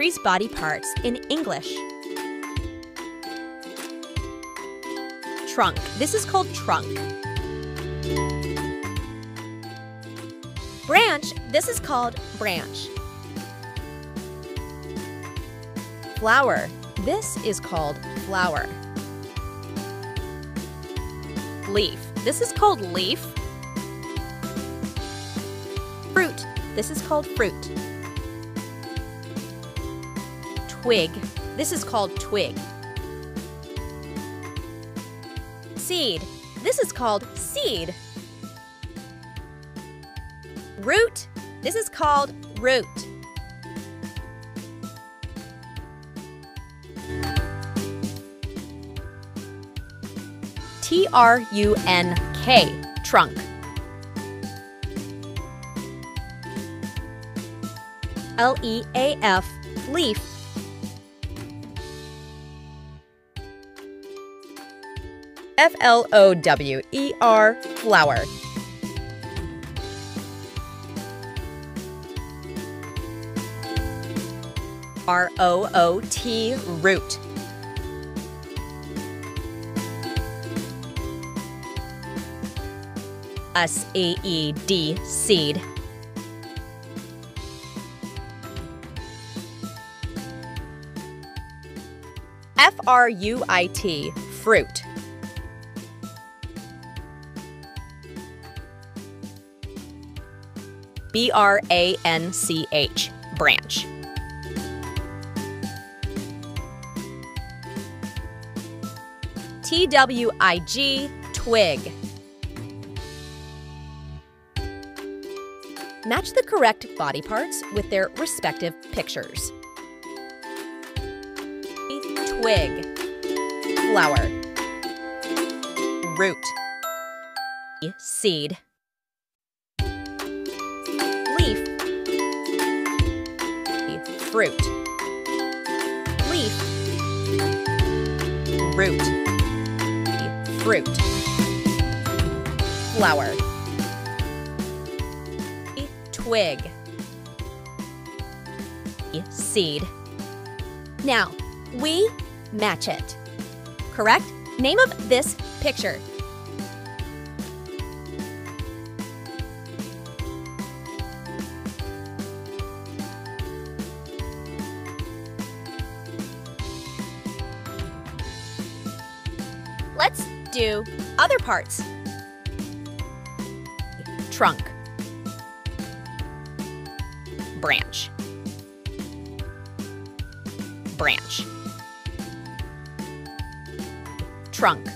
tree's body parts in English. Trunk. This is called trunk. Branch. This is called branch. Flower. This is called flower. Leaf. This is called leaf. Fruit. This is called fruit. Twig. This is called twig. Seed. This is called seed. Root. This is called root. T-R-U-N-K. Trunk. L-E-A-F. Leaf. F-L-O-W-E-R. Flower. R-O-O-T. Root. S-E-E-D. Seed. F-R-U-I-T. Fruit. B-R-A-N-C-H. Branch. T-W-I-G. Twig. Match the correct body parts with their respective pictures. Twig. Flower. Root. Seed. Leaf. Fruit. Leaf. Root. Fruit. Flower. Twig. Seed. Now, we match it. Correct? Name of this picture. Let's do other parts. Trunk. Branch. Branch. Trunk.